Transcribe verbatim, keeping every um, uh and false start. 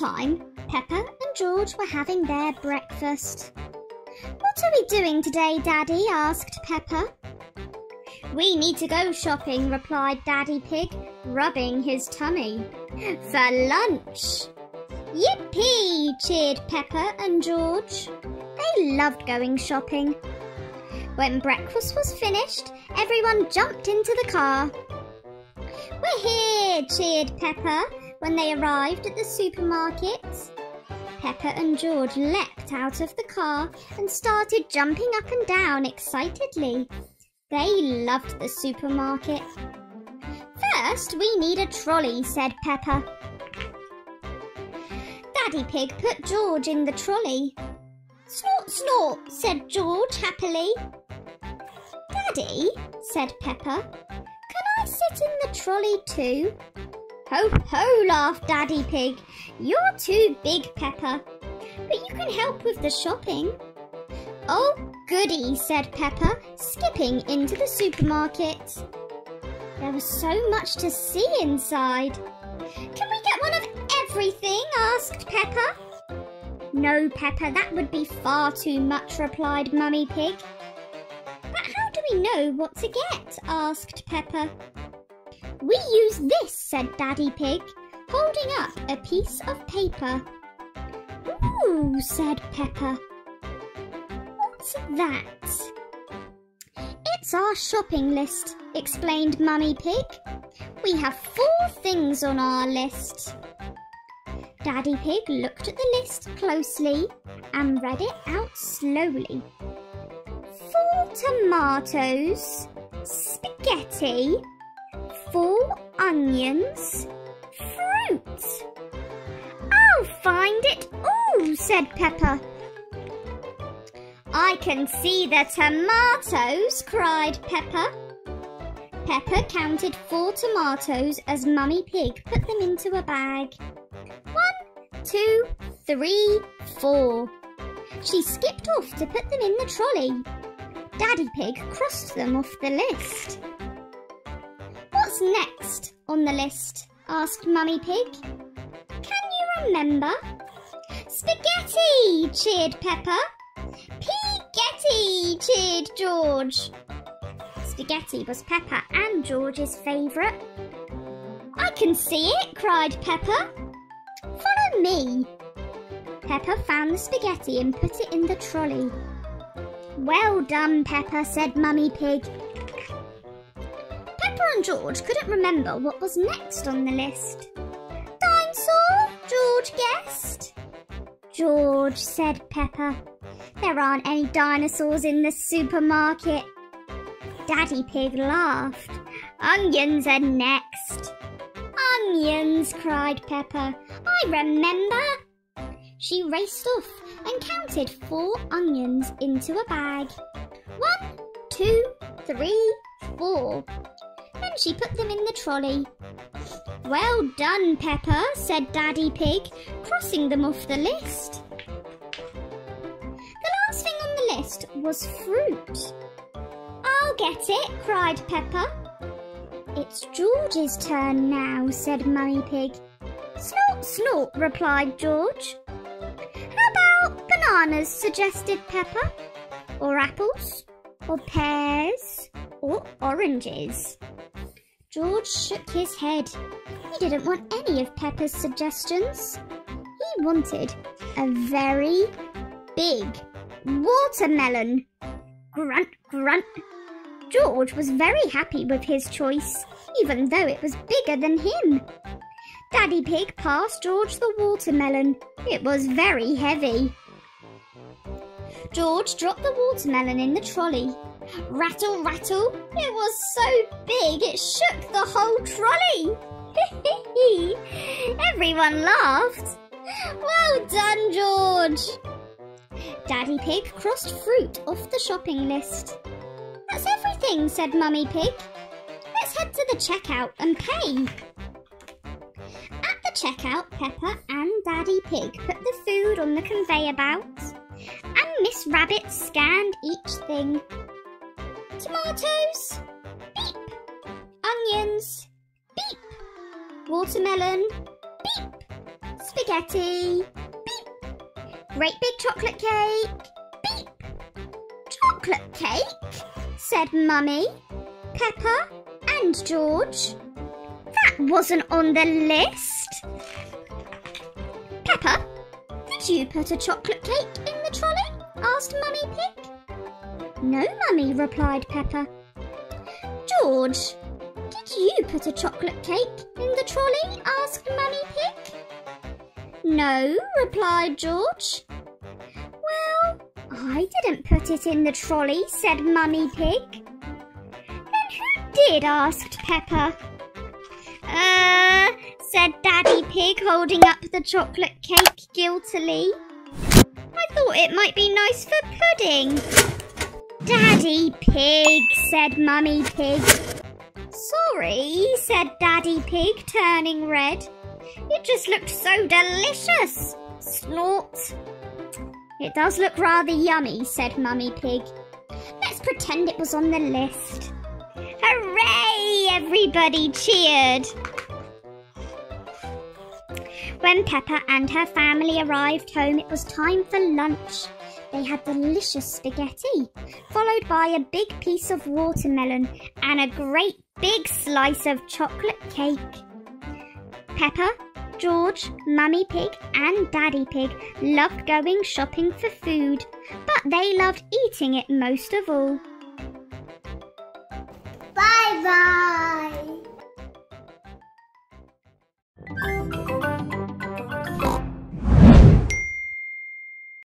time, Peppa and George were having their breakfast. "What are we doing today, Daddy?" asked Peppa. "We need to go shopping," replied Daddy Pig, rubbing his tummy. "For lunch!" "Yippee!" cheered Peppa and George. They loved going shopping. When breakfast was finished, everyone jumped into the car. "We're here!" cheered Peppa when they arrived at the supermarket. Peppa and George leapt out of the car and started jumping up and down excitedly. They loved the supermarket. "First, we need a trolley," said Peppa. Daddy Pig put George in the trolley. "Snort, snort," said George happily. "Daddy," said Peppa, "can I sit in the trolley too?" "Ho, ho," laughed Daddy Pig. "You're too big, Peppa, but you can help with the shopping." "Oh, goody," said Peppa, skipping into the supermarket. There was so much to see inside. "Can we get one of everything?" asked Peppa. "No, Peppa, that would be far too much," replied Mummy Pig. "But how do we know what to get?" asked Peppa. "We use this," said Daddy Pig, holding up a piece of paper. "Ooh," said Peppa. "What's that?" "It's our shopping list," explained Mummy Pig. "We have four things on our list." Daddy Pig looked at the list closely and read it out slowly. "Four tomatoes, spaghetti, four onions, fruit." "I'll find it all," said Peppa. "I can see the tomatoes," cried Peppa. Peppa counted four tomatoes as Mummy Pig put them into a bag. One, two, three, four. She skipped off to put them in the trolley. Daddy Pig crossed them off the list. "What's next on the list?" asked Mummy Pig. "Can you remember?" "Spaghetti!" cheered Peppa. "Piggetti!" cheered George. Spaghetti was Peppa and George's favourite. "I can see it!" cried Peppa. "Follow me!" Peppa found the spaghetti and put it in the trolley. "Well done, Peppa," said Mummy Pig. Peppa and George couldn't remember what was next on the list. "Dinosaur," George guessed. "George," said Peppa, "there aren't any dinosaurs in the supermarket." Daddy Pig laughed. "Onions are next." "Onions!" cried Peppa. "I remember." She raced off and counted four onions into a bag. One, two, three, four. Then she put them in the trolley. "Well done, Peppa," said Daddy Pig, crossing them off the list. The last thing on the list was fruit. "I'll get it," cried Peppa. "It's George's turn now," said Mummy Pig. "Snort, snort," replied George. "How about bananas?" suggested Peppa. "Or apples, or pears, or oranges." George shook his head. He didn't want any of Peppa's suggestions. He wanted a very big watermelon. Grunt, grunt. George was very happy with his choice, even though it was bigger than him. Daddy Pig passed George the watermelon. It was very heavy. George dropped the watermelon in the trolley. Rattle, rattle. It was so big it shook the whole trolley. Everyone laughed. "Well done, George." Daddy Pig crossed fruit off the shopping list. "That's everything," said Mummy Pig. "Let's head to the checkout and pay." At the checkout, Peppa and Daddy Pig put the food on the conveyor belt, and Miss Rabbit scanned each thing. "Tomatoes, beep. Onions, beep. Watermelon, beep. Spaghetti, spaghetti. Beep. Great big chocolate cake. Beep. Chocolate cake, said Mummy, Peppa and George. That wasn't on the list. Peppa, did you put a chocolate cake in the trolley? Asked Mummy Pig. No, Mummy, replied Peppa. George, did you put a chocolate cake in the trolley? Asked Mummy Pig. No, replied George. Well, I didn't put it in the trolley, said Mummy Pig. Then who did? Asked Peppa. Uh, said Daddy Pig, holding up the chocolate cake guiltily. I thought it might be nice for pudding. Daddy Pig, said Mummy Pig. Sorry, said Daddy Pig, turning red. It just looked so delicious. Snort. It does look rather yummy, said Mummy Pig. Let's pretend it was on the list. Hooray! Everybody cheered. When Peppa and her family arrived home, it was time for lunch. They had delicious spaghetti, followed by a big piece of watermelon and a great big slice of chocolate cake. Peppa, George, Mummy Pig and Daddy Pig loved going shopping for food, but they loved eating it most of all. Bye-bye!